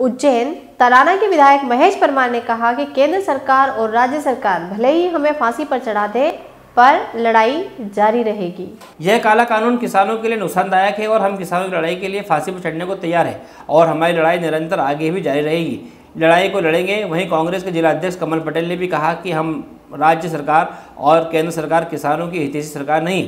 उज्जैन तराना के विधायक महेश परमार ने कहा कि केंद्र सरकार और राज्य सरकार भले ही हमें फांसी पर चढ़ा दे, पर लड़ाई जारी रहेगी। यह काला कानून किसानों के लिए नुकसानदायक है और हम किसानों की लड़ाई के लिए फांसी पर चढ़ने को तैयार है और हमारी लड़ाई निरंतर आगे भी जारी रहेगी। लड़ाई को लड़ेंगे। वहीं कांग्रेस के जिलाध्यक्ष कमल पटेल ने भी कहा कि हम राज्य सरकार और केंद्र सरकार किसानों की हितैषी सरकार नहीं,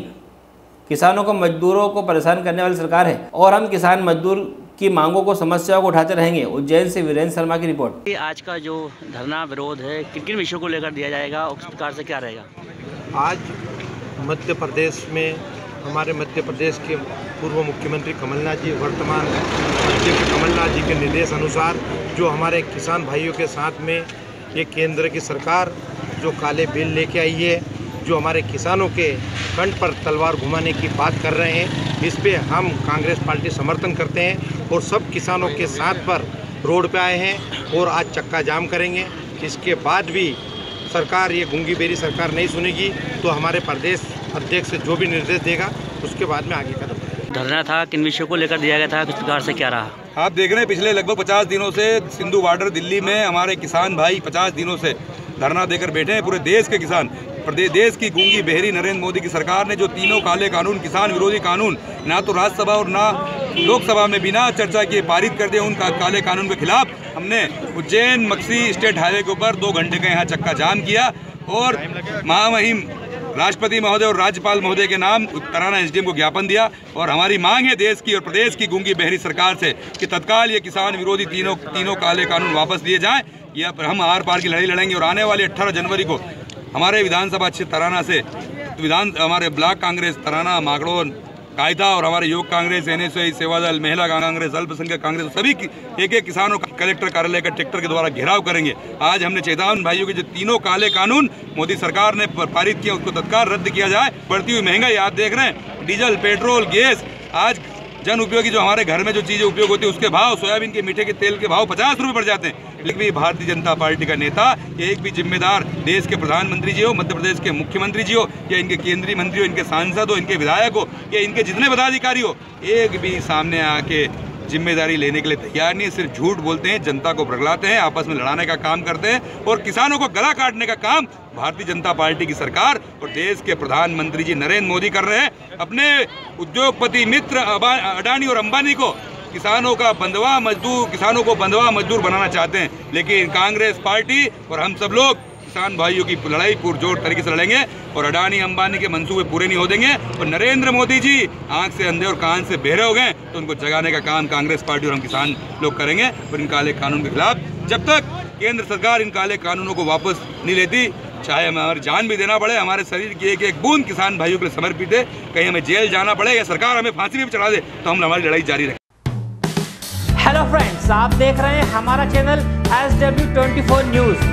किसानों को मजदूरों को परेशान करने वाली सरकार है और हम किसान मजदूर की मांगों को समस्याओं को उठाते रहेंगे। उज्जैन से वीरेंद्र शर्मा की रिपोर्ट। आज का जो धरना विरोध है किन किन विषयों को लेकर दिया जाएगा और किस प्रकार से क्या रहेगा? आज मध्य प्रदेश में हमारे मध्य प्रदेश के पूर्व मुख्यमंत्री कमलनाथ जी, वर्तमान अध्यक्ष कमलनाथ जी के निर्देश अनुसार जो हमारे किसान भाइयों के साथ में ये केंद्र की सरकार जो काले बिल लेके आई है, जो हमारे किसानों के कंठ पर तलवार घुमाने की बात कर रहे हैं, इस पे हम कांग्रेस पार्टी समर्थन करते हैं और सब किसानों के साथ पर रोड पे आए हैं और आज चक्का जाम करेंगे। इसके बाद भी सरकार ये गूंगी बेरी सरकार नहीं सुनेगी तो हमारे प्रदेश अध्यक्ष जो भी निर्देश देगा उसके बाद में आगे कदम। धरना था किन विषयों को लेकर दिया गया था, किस प्रकार से क्या रहा? आप देख रहे हैं पिछले लगभग 50 दिनों से सिंधु बॉर्डर दिल्ली में हमारे किसान भाई 50 दिनों से धरना देकर बैठे हैं। पूरे देश के किसान, देश की गूंगी बहरी नरेंद्र मोदी की सरकार ने जो तीनों काले कानून, किसान विरोधी कानून ना तो राज्यसभा और ना लोकसभा में बिना चर्चा किए पारित कर दिए। उन काले कानून के खिलाफ हमने उज्जैन मक्सी स्टेट हाईवे के ऊपर 2 घंटे का यहाँ चक्का जाम किया और महामहिम राष्ट्रपति महोदय और राज्यपाल महोदय के नाम तराना एसडीएम को ज्ञापन दिया और हमारी मांग है देश की और प्रदेश की गूंगी बहरी सरकार से कि तत्काल ये किसान विरोधी तीनों काले कानून वापस लिए जाएं। यह हम आर पार की लड़ाई लड़ेंगे और आने वाले 18 जनवरी को हमारे विधानसभा क्षेत्र तराना से हमारे ब्लॉक कांग्रेस तराना, मागड़ोन, कायदा और हमारे योग कांग्रेस, एनएसए, सेवा दल, महिला कांग्रेस, अल्पसंख्यक कांग्रेस सभी एक किसानों का कलेक्टर कार्यालय का ट्रैक्टर के द्वारा घेराव करेंगे। आज हमने चेतावन भाइयों के जो तीनों काले कानून मोदी सरकार ने पारित किया उसको तत्काल रद्द किया जाए। बढ़ती हुई महंगाई आप देख रहे हैं, डीजल, पेट्रोल, गैस, आज जन उपयोगी जो हमारे घर में जो चीज़ें उपयोग होती है उसके भाव, सोयाबीन के मीठे के तेल के भाव 50 रुपये बढ़ जाते हैं। लेकिन भी भारतीय जनता पार्टी का नेता, एक भी जिम्मेदार देश के प्रधानमंत्री जी हो, मध्य प्रदेश के मुख्यमंत्री जी हो या इनके केंद्रीय मंत्री हो, इनके सांसद हो, इनके विधायक हो या इनके जितने पदाधिकारी हो, एक भी सामने आके जिम्मेदारी लेने के लिए तैयार नहीं, सिर्फ झूठ बोलते हैं, जनता को भड़काते हैं, आपस में लड़ाने का काम करते हैं और किसानों को गला काटने का काम भारतीय जनता पार्टी की सरकार और देश के प्रधानमंत्री जी नरेंद्र मोदी कर रहे हैं। अपने उद्योगपति मित्र अडानी और अंबानी को किसानों को बंधवा मजदूर बनाना चाहते हैं, लेकिन कांग्रेस पार्टी और हम सब लोग किसान भाइयों की लड़ाई पुरजोर तरीके से लड़ेंगे और अडानी अंबानी के मंसूबे पूरे नहीं हो देंगे। और नरेंद्र मोदी जी आंख से अंधे और कान से बहरे हो गए तो उनको जगाने का काम कांग्रेस पार्टी और हम किसान लोग करेंगे। और इन काले कानून के खिलाफ जब तक केंद्र सरकार इन काले कानूनों को वापस नहीं लेती, चाहे हमें हमारी जान भी देना पड़े, हमारे शरीर की एक एक बूंद किसान भाइयों के लिए समर्पित है, कहीं हमें जेल जाना पड़े या सरकार हमें फांसी भी चढ़ा दे तो हम हमारी लड़ाई जारी रखें। हेलो फ्रेंड्स, आप देख रहे हैं हमारा चैनल SW24 न्यूज़।